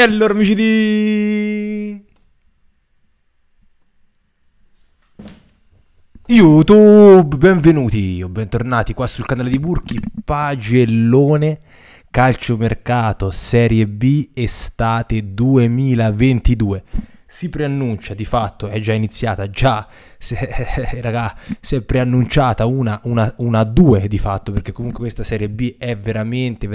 E allora amici di YouTube, benvenuti o bentornati qua sul canale di Burki Pagellone, calciomercato Serie B estate 2022. Si preannuncia, di fatto è già iniziata, raga, si è preannunciata una due di fatto, perché comunque questa Serie B è veramente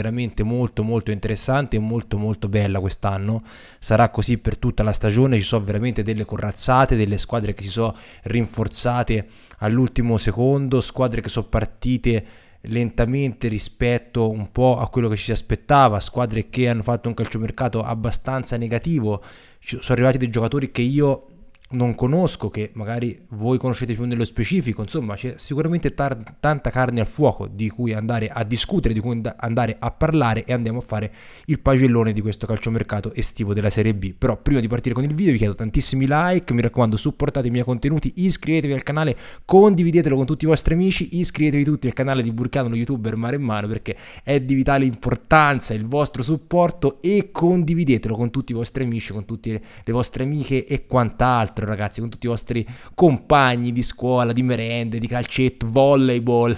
molto interessante e molto bella quest'anno. Sarà così per tutta la stagione, ci sono veramente delle corazzate, delle squadre che si sono rinforzate all'ultimo secondo, squadre che sono partite lentamente rispetto un po' a quello che ci si aspettava, squadre che hanno fatto un calciomercato abbastanza negativo. Sono arrivati dei giocatori che io non conosco, che magari voi conoscete più nello specifico. Insomma, c'è sicuramente tanta carne al fuoco di cui andare a discutere, di cui andare a parlare, e andiamo a fare il pagellone di questo calciomercato estivo della Serie B. Però prima di partire con il video vi chiedo tantissimi like, mi raccomando supportate i miei contenuti, iscrivetevi al canale, condividetelo con tutti i vostri amici, iscrivetevi tutti al canale di Burkiano, lo youtuber maremmano, perché è di vitale importanza il vostro supporto, e condividetelo con tutti i vostri amici, con tutte le vostre amiche e quant'altro, ragazzi, con tutti i vostri compagni di scuola, di merende, di calcetto, volleyball,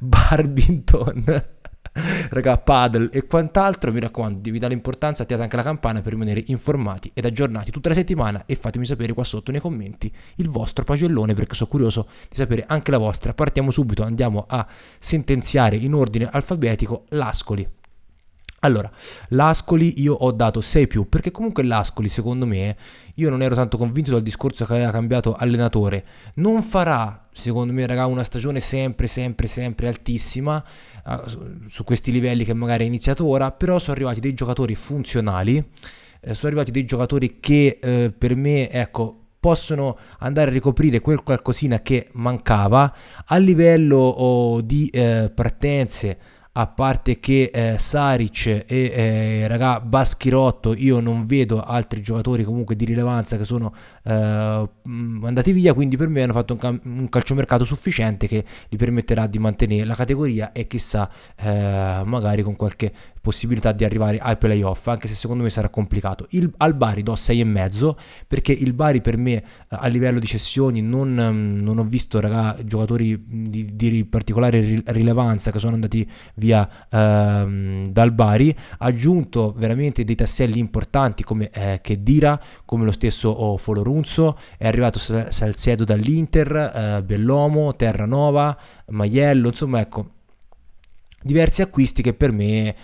badminton, raga, paddle e quant'altro. Mi raccomando, di vitale importanza, attivate anche la campana per rimanere informati ed aggiornati tutta la settimana, e fatemi sapere qua sotto nei commenti il vostro pagellone, perché sono curioso di sapere anche la vostra. Partiamo subito, andiamo a sentenziare in ordine alfabetico l'Ascoli. Allora, l'Ascoli io ho dato 6+, perché comunque l'Ascoli, secondo me, io non ero tanto convinto dal discorso che aveva cambiato allenatore. Non farà, secondo me, raga, una stagione sempre altissima, su questi livelli che magari è iniziato ora, però sono arrivati dei giocatori funzionali, sono arrivati dei giocatori che per me, ecco, possono andare a ricoprire quel qualcosina che mancava a livello di partenze. A parte che Saric e raga, Baschirotto, io non vedo altri giocatori comunque di rilevanza che sono andati via, quindi per me hanno fatto un calciomercato sufficiente che gli permetterà di mantenere la categoria e chissà magari con qualche possibilità di arrivare ai playoff, anche se secondo me sarà complicato. Al Bari do 6,5, perché il Bari per me a livello di cessioni non ho visto, raga, giocatori di particolare rilevanza che sono andati via dal Bari. Ha aggiunto veramente dei tasselli importanti come Chedira, come lo stesso Folorunzo. È arrivato Salcedo dall'Inter, Bellomo, Terranova, Maiello, insomma, ecco, diversi acquisti che per me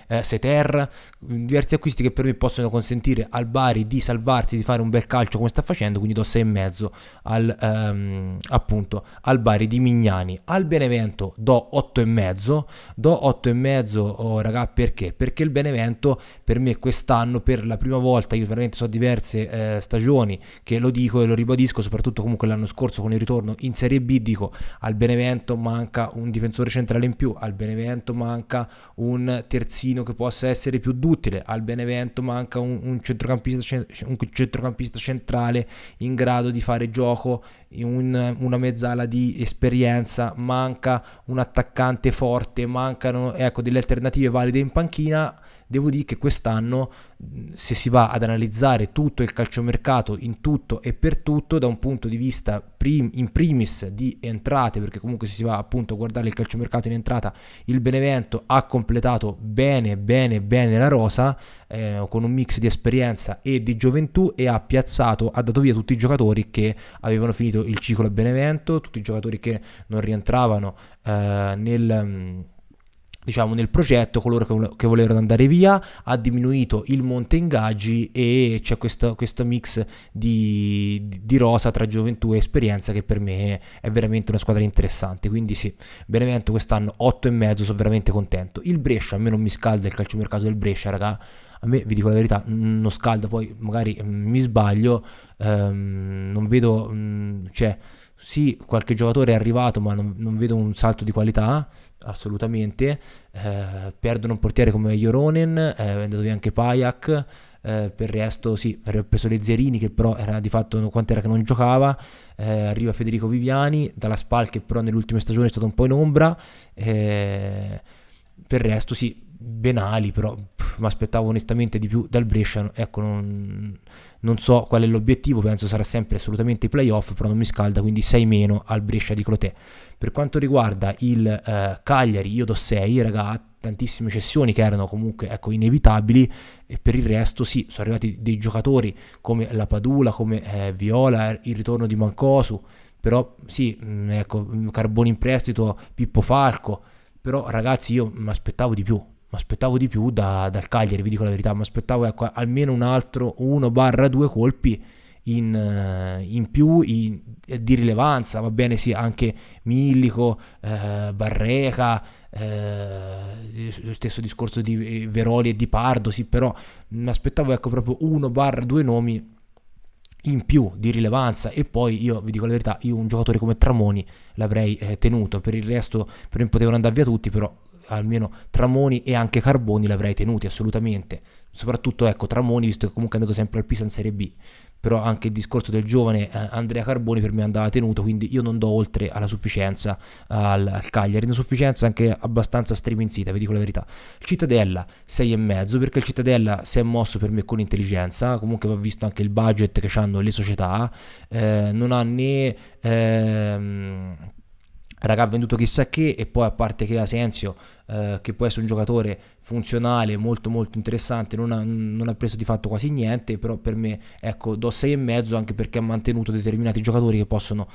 diversi acquisti che per me possono consentire al Bari di salvarsi, di fare un bel calcio come sta facendo, quindi do 6,5 appunto al Bari di Mignani. Al Benevento do 8,5, oh, raga, perché? Perché il Benevento per me quest'anno, per la prima volta, io veramente so diverse stagioni che lo dico e lo ribadisco, soprattutto comunque l'anno scorso con il ritorno in Serie B, dico al Benevento manca un difensore centrale in più, al Benevento manca un terzino che possa essere più duttile, al Benevento manca un centrocampista centrale in grado di fare gioco, una mezzala di esperienza, manca un attaccante forte, mancano, ecco, delle alternative valide in panchina. Devo dire che quest'anno, se si va ad analizzare tutto il calciomercato in tutto e per tutto, da un punto di vista in primis di entrate, perché comunque se si va appunto a guardare il calciomercato in entrata, il Benevento ha completato bene la rosa, con un mix di esperienza e di gioventù, e ha piazzato, ha dato via tutti i giocatori che avevano finito il ciclo a Benevento, tutti i giocatori che non rientravano nel progetto, coloro che volevano andare via. Ha diminuito il monte ingaggi e c'è questo mix di rosa tra gioventù e esperienza che per me è veramente una squadra interessante. Quindi sì, Benevento quest'anno 8,5, sono veramente contento. Il Brescia, a me non mi scalda il calciomercato del Brescia, raga, a me, vi dico la verità, non scalda, poi magari mi sbaglio, non vedo, cioè sì, qualche giocatore è arrivato, ma non vedo un salto di qualità assolutamente. Perdono un portiere come Joronen, è andato via anche Payak, per il resto sì, ha preso Le Zerini che però era di fatto quant'era che non giocava, arriva Federico Viviani dalla SPAL che però nell'ultima stagione è stato un po' in ombra, per il resto sì, Benali, però mi aspettavo onestamente di più dal Brescia. Ecco, non so qual è l'obiettivo, penso sarà sempre assolutamente i playoff, però non mi scalda, quindi 6 meno al Brescia di Crotè. Per quanto riguarda il Cagliari, io do 6, raga, tantissime cessioni che erano comunque, ecco, inevitabili, e per il resto sì, sono arrivati dei giocatori come La Padula, come Viola, il ritorno di Mancosu, però sì, ecco, Carboni in prestito, Pippo Falco, però ragazzi io mi aspettavo di più. Mi aspettavo di più dal Cagliari, vi dico la verità, mi aspettavo, ecco, almeno un altro 1-2 colpi in più di rilevanza, va bene sì, anche Millico, Barreca, lo stesso discorso di Veroli e di Pardo, sì, però mi aspettavo, ecco, proprio 1-2 nomi in più di rilevanza, e poi io vi dico la verità, io un giocatore come Tramoni l'avrei tenuto, per il resto per me potevano andare via tutti, però almeno Tramoni e anche Carboni l'avrei tenuti assolutamente, soprattutto, ecco, Tramoni, visto che comunque è andato sempre al Pisa in Serie B, però anche il discorso del giovane Andrea Carboni per me andava tenuto, quindi io non do oltre alla sufficienza al Cagliari, insufficienza anche abbastanza striminzita, vi dico la verità. Cittadella 6,5, perché il Cittadella si è mosso per me con intelligenza, comunque va visto anche il budget che hanno le società, non ha né... raga, ha venduto chissà che, e poi a parte che Asensio, che può essere un giocatore funzionale molto molto interessante, non ha preso di fatto quasi niente, però per me, ecco, do 6,5 anche perché ha mantenuto determinati giocatori che possono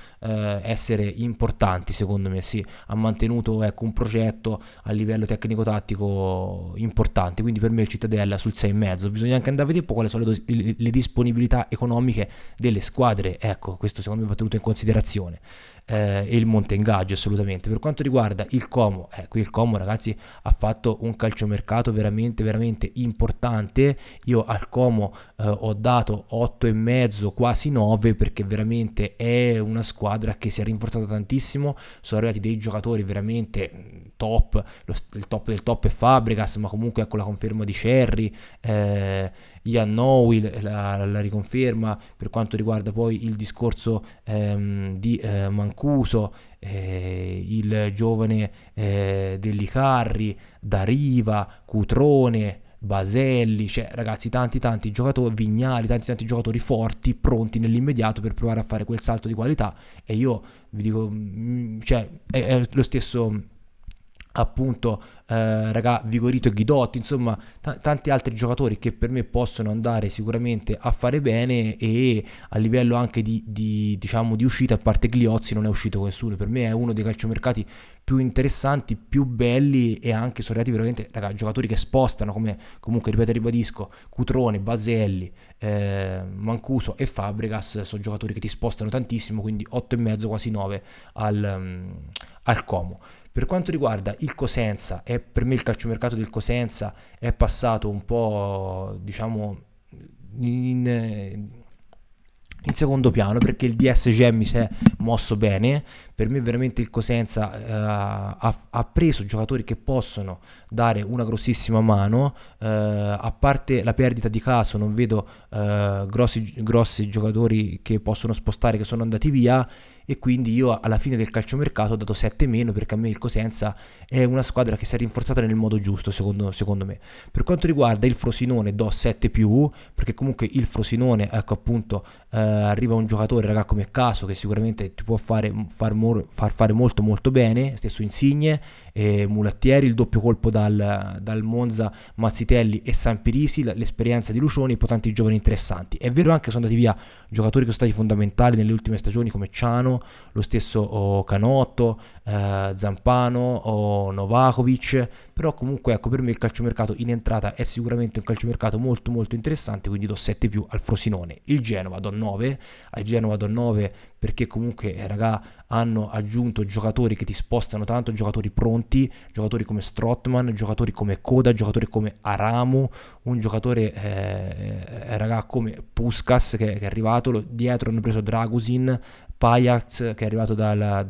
essere importanti secondo me, sì, ha mantenuto, ecco, un progetto a livello tecnico-tattico importante, quindi per me il Cittadella sul 6,5. Bisogna anche andare a vedere quali sono le disponibilità economiche delle squadre, ecco, questo secondo me va tenuto in considerazione, e il monte ingaggio assolutamente. Per quanto riguarda il Como, ecco, il Como ragazzi ha fatto un calciomercato veramente veramente importante, io al Como ho dato 8,5 quasi 9, perché veramente è una squadra che si è rinforzata tantissimo, sono arrivati dei giocatori veramente top, il top del top è Fabregas, ma comunque ecco la conferma di Cerri, Iannowi la riconferma, per quanto riguarda poi il discorso di Mancuso, il giovane dell'Icarri, D'Ariva, Cutrone, Baselli, cioè ragazzi tanti giocatori, Vignali, tanti giocatori forti, pronti nell'immediato per provare a fare quel salto di qualità, e io vi dico, cioè è lo stesso appunto raga, Vigorito e Ghidotti, insomma tanti altri giocatori che per me possono andare sicuramente a fare bene, e a livello anche diciamo di uscita, a parte Gliozzi non è uscito nessuno, per me è uno dei calciomercati più interessanti, più belli, e anche sono arrivati veramente raga, giocatori che spostano, come comunque ripeto e ribadisco, Cutrone, Baselli, Mancuso e Fabregas, sono giocatori che ti spostano tantissimo, quindi 8,5 quasi 9 al Como. Per quanto riguarda il Cosenza, per me il calciomercato del Cosenza è passato un po', diciamo, in secondo piano, perché il DS Gemmi si è mosso bene. Per me veramente il Cosenza ha preso giocatori che possono dare una grossissima mano, a parte la perdita di Caso non vedo grossi giocatori che possono spostare, che sono andati via, e quindi io alla fine del calciomercato ho dato 7 meno, perché a me il Cosenza è una squadra che si è rinforzata nel modo giusto secondo me. Per quanto riguarda il Frosinone do 7+, perché comunque il Frosinone, ecco appunto, arriva un giocatore raga come Caso che sicuramente ti può far fare molto molto bene, stesso Insigne, Mulattieri, il doppio colpo dal Monza, Mazzitelli e Sampirisi, l'esperienza di Lucioni, poi tanti giovani interessanti. È vero anche sono andati via giocatori che sono stati fondamentali nelle ultime stagioni, come Ciano, lo stesso Canotto, Zampano, Novakovic, però comunque ecco per me il calciomercato in entrata è sicuramente un calciomercato molto molto interessante, quindi do 7+ al Frosinone. Il Genova do 9, al Genova do 9 perché comunque raga hanno aggiunto giocatori che ti spostano tanto, giocatori pronti, giocatori come Strootman, giocatori come Coda, giocatori come Aramu, un giocatore raga come Puskas che è arrivato, dietro hanno preso Dragusin, Payak che è arrivato dal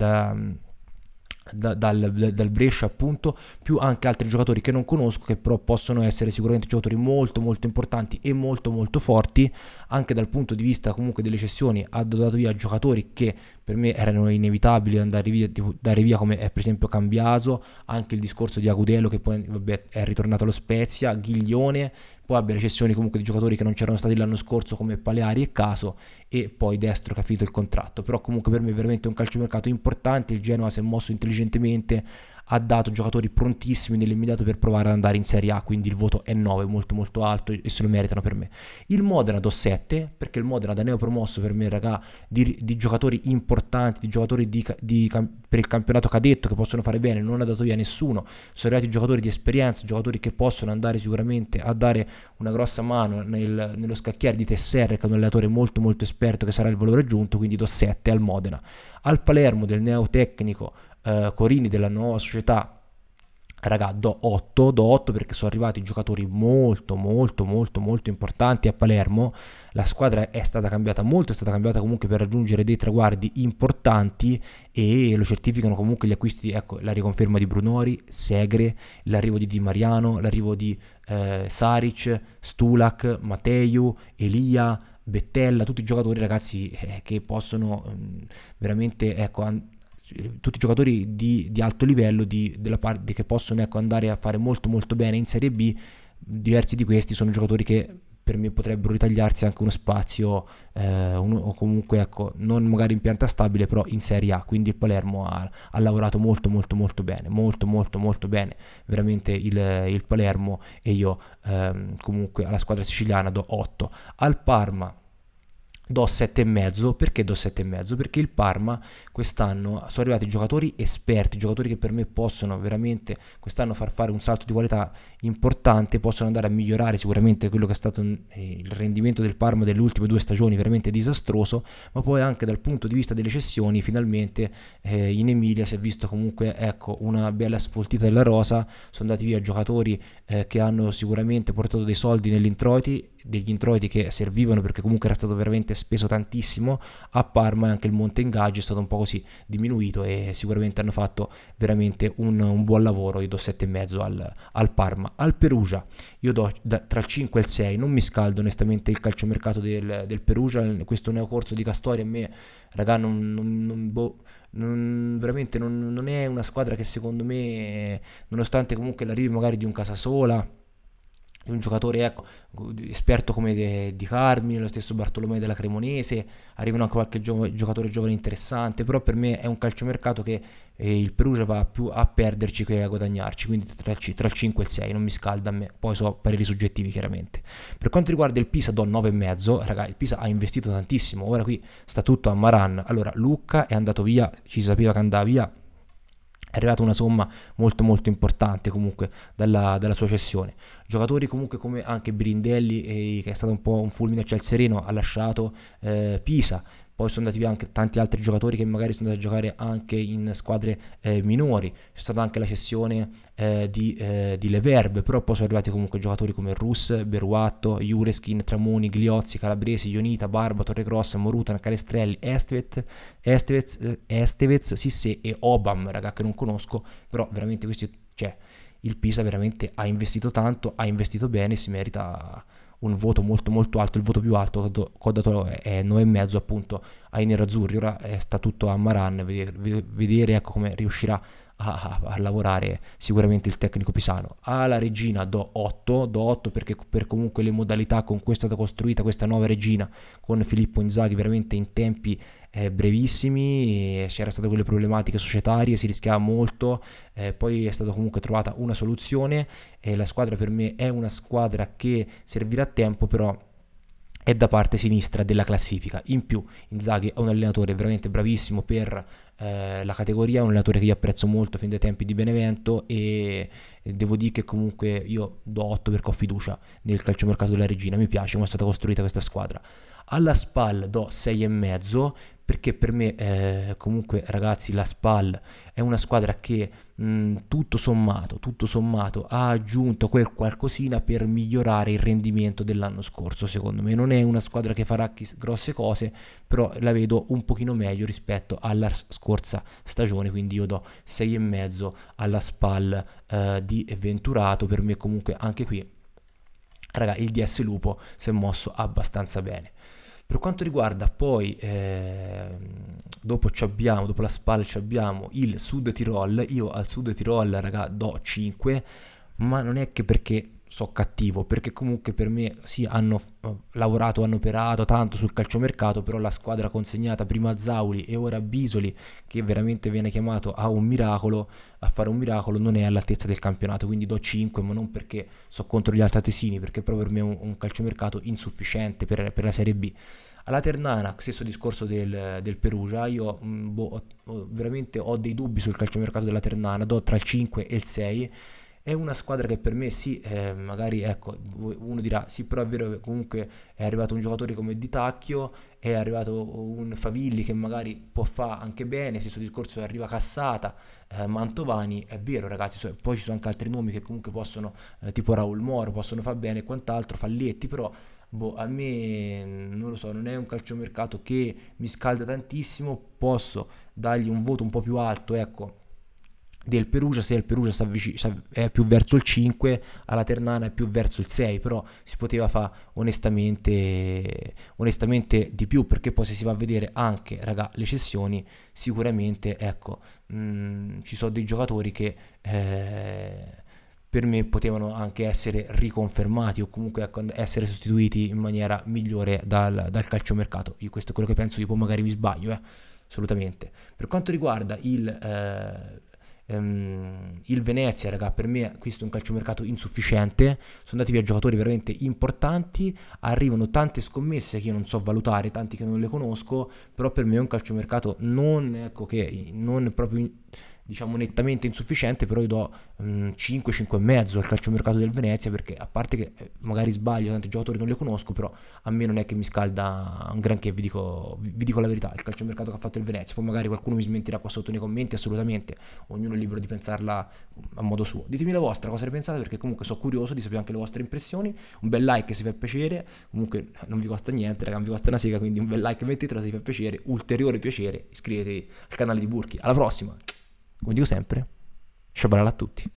dal Brescia, appunto, più anche altri giocatori che non conosco, che però possono essere sicuramente giocatori molto molto importanti e molto molto forti, anche dal punto di vista comunque delle cessioni. Ha dato via giocatori che per me erano inevitabili da andare via, come è per esempio Cambiaso, anche il discorso di Agudelo, che poi vabbè, è ritornato allo Spezia, Ghiglione, poi abbia le cessioni comunque di giocatori che non c'erano stati l'anno scorso come Paleari e Caso, e poi Destro che ha finito il contratto. Però comunque per me è veramente un calciomercato importante, il Genoa si è mosso intelligentemente, ha dato giocatori prontissimi nell'immediato per provare ad andare in Serie A, quindi il voto è 9, molto molto alto, e se lo meritano per me. Il Modena do 7, perché il Modena da neopromosso per me, raga, di giocatori importanti, di giocatori per il campionato cadetto che possono fare bene, non ha dato via nessuno, sono arrivati giocatori di esperienza, giocatori che possono andare sicuramente a dare una grossa mano nello scacchiere di Tesserre, che è un allenatore molto molto esperto, che sarà il valore aggiunto, quindi do 7 al Modena. Al Palermo del neotecnico Corini della nuova società, raga, do 8 perché sono arrivati giocatori molto molto molto molto importanti a Palermo, la squadra è stata cambiata molto, è stata cambiata comunque per raggiungere dei traguardi importanti, e lo certificano comunque gli acquisti, ecco, la riconferma di Brunori, Segre, l'arrivo di Di Mariano, l'arrivo di Saric, Stulak, Mateu, Elia, Bettella, tutti i giocatori, ragazzi, che possono veramente, ecco, tutti i giocatori di alto livello che possono, ecco, andare a fare molto molto bene in Serie B. Diversi di questi sono giocatori che per me potrebbero ritagliarsi anche uno spazio o comunque, ecco, non magari in pianta stabile, però in Serie A. Quindi il Palermo ha lavorato molto molto molto bene, molto molto molto bene, veramente il Palermo, e io comunque alla squadra siciliana do 8. Al Parma do 7,5, perché do 7,5? Perché il Parma quest'anno sono arrivati giocatori esperti, giocatori che per me possono veramente quest'anno far fare un salto di qualità importante, possono andare a migliorare sicuramente quello che è stato il rendimento del Parma delle ultime due stagioni, veramente disastroso, ma poi anche dal punto di vista delle cessioni finalmente in Emilia si è visto comunque, ecco, una bella sfoltita della rosa, sono andati via giocatori che hanno sicuramente portato dei soldi negli introiti, degli introiti che servivano, perché comunque era stato veramente speso tantissimo a Parma, e anche il monte ingaggi è stato un po' così diminuito, e sicuramente hanno fatto veramente un buon lavoro. Io do 7,5 al Parma. Al Perugia io do tra il 5 e il 6, non mi scaldo onestamente il calciomercato del Perugia, questo neocorso di Castoria a me, raga, non è una squadra che secondo me, nonostante comunque l'arrivo magari di un Casasola, un giocatore, ecco, esperto come Di Carmine, lo stesso Bartolomeo della Cremonese, arrivano anche qualche giocatore giovane interessante, però per me è un calciomercato che il Perugia va più a perderci che a guadagnarci, quindi tra il 5 e il 6, non mi scalda a me, poi so pareri soggettivi chiaramente. Per quanto riguarda il Pisa do 9,5, raga, il Pisa ha investito tantissimo, ora qui sta tutto a Maran. Allora Lucca è andato via, ci sapeva che andava via, è arrivata una somma molto molto importante comunque dalla sua cessione. Giocatori comunque come anche Brindelli, che è stato un po' un fulmine a ciel sereno, ha lasciato Pisa. Poi sono andati via anche tanti altri giocatori che magari sono andati a giocare anche in squadre minori. C'è stata anche la cessione di Le Verbe, però poi sono arrivati comunque giocatori come Rus, Beruatto, Jureskin, Tramoni, Gliozzi, Calabresi, Ionita, Barba, Torrecross, Morutan, Calestrelli, Estevez, Sisse e Obam, raga, che non conosco, però veramente questi, cioè, il Pisa veramente ha investito tanto, ha investito bene, si merita un voto molto molto alto, il voto più alto che ho dato è 9,5 appunto ai nerazzurri. Ora sta tutto a Maran, vedere ecco come riuscirà a lavorare sicuramente il tecnico pisano. Alla Regina do 8 perché per comunque le modalità con cui è stata costruita questa nuova Regina con Filippo Inzaghi veramente in tempi brevissimi, c'erano state quelle problematiche societarie, si rischiava molto, poi è stata comunque trovata una soluzione, la squadra per me è una squadra che servirà tempo, però è da parte sinistra della classifica. In più Inzaghi è un allenatore veramente bravissimo per la categoria, è un allenatore che io apprezzo molto fin dai tempi di Benevento, e devo dire che comunque io do 8 perché ho fiducia nel calciomercato della Regina, mi piace come è stata costruita questa squadra. Alla SPAL do 6,5 perché per me comunque ragazzi la SPAL è una squadra che tutto sommato ha aggiunto quel qualcosina per migliorare il rendimento dell'anno scorso. Secondo me non è una squadra che farà grosse cose, però la vedo un pochino meglio rispetto alla scorsa stagione, quindi io do 6,5 alla SPAL di Venturato. Per me comunque anche qui raga il DS Lupo si è mosso abbastanza bene. Per quanto riguarda poi, dopo la SPAL ci abbiamo il Sud Tirol. Io al Sud Tirol, raga, do 5, ma non è che perché so cattivo, perché comunque per me sì, hanno lavorato, hanno operato tanto sul calciomercato, però la squadra consegnata prima a Zauli e ora a Bisoli, che veramente viene chiamato a fare un miracolo, non è all'altezza del campionato, quindi do 5, ma non perché so contro gli altatesini, perché proprio per me è un calciomercato insufficiente per la Serie B. Alla Ternana, stesso discorso del Perugia, io veramente ho dei dubbi sul calciomercato della Ternana, do tra il 5 e il 6, è una squadra che per me sì, magari ecco, uno dirà sì però è vero che comunque è arrivato un giocatore come Di Tacchio, è arrivato un Favilli che magari può fare anche bene, stesso discorso arriva Cassata, Mantovani, è vero ragazzi, poi ci sono anche altri nomi che comunque possono, tipo Raul Moro, possono far bene e quant'altro, Falletti, però a me non lo so, non è un calciomercato che mi scalda tantissimo, posso dargli un voto un po' più alto, ecco, del Perugia, se il Perugia è più verso il 5, alla Ternana è più verso il 6, però si poteva fare onestamente di più, perché poi se si va a vedere anche raga le cessioni, sicuramente ecco ci sono dei giocatori che per me potevano anche essere riconfermati o comunque ecco, essere sostituiti in maniera migliore dal calciomercato. Io questo è quello che penso, io poi magari mi sbaglio, assolutamente. Per quanto riguarda il Venezia, raga, per me questo è un calciomercato insufficiente, sono andati via giocatori veramente importanti, arrivano tante scommesse che io non so valutare, tanti che non le conosco, però per me è un calciomercato non, ecco, che non proprio diciamo nettamente insufficiente, però io do 5,5 al calciomercato del Venezia, perché a parte che magari sbaglio, tanti giocatori non le conosco, però a me non è che mi scalda un granché, vi dico la verità, il calciomercato che ha fatto il Venezia, poi magari qualcuno mi smentirà qua sotto nei commenti, assolutamente, ognuno è libero di pensarla a modo suo, ditemi la vostra, cosa ne pensate, perché comunque sono curioso di sapere anche le vostre impressioni, un bel like se vi fa piacere, comunque non vi costa niente, raga, non vi costa una sega, quindi un bel like mettetelo se vi fa piacere, ulteriore piacere, iscrivetevi al canale di Burki, alla prossima! Come dico sempre, ciao a tutti.